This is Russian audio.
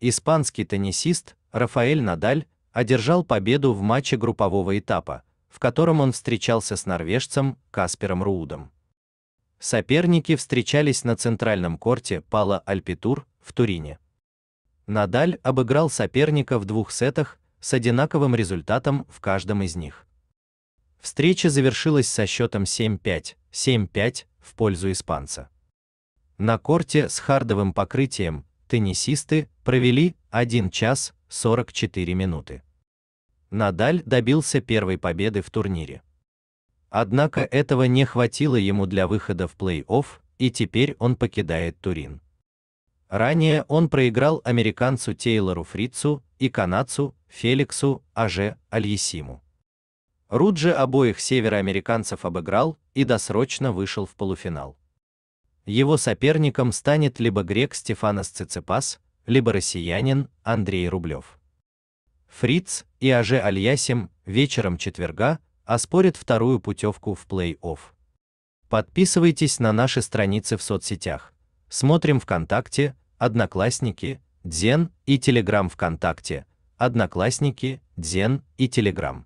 Испанский теннисист Рафаэль Надаль одержал победу в матче группового этапа, в котором он встречался с норвежцем Каспером Руудом. Соперники встречались на центральном корте Пала Альпитур в Турине. Надаль обыграл соперника в двух сетах с одинаковым результатом в каждом из них. Встреча завершилась со счетом 7-5, 7-5 в пользу испанца. На корте с хардовым покрытием теннисисты провели 1 час 44 минуты. Надаль добился первой победы в турнире. Однако этого не хватило ему для выхода в плей-офф, и теперь он покидает Турин. Ранее он проиграл американцу Тейлору Фрицу и канадцу Феликсу Оже Альясиму. Руд же обоих североамериканцев обыграл и досрочно вышел в полуфинал. Его соперником станет либо грек Стефанос Цицепас, либо россиянин Андрей Рублев. Фриц и Оже Альясим вечером четверга оспорят вторую путевку в плей-офф. Подписывайтесь на наши страницы в соцсетях. Смотрим ВКонтакте, Одноклассники, Дзен и Телеграм. ВКонтакте, Одноклассники, Дзен и Телеграм.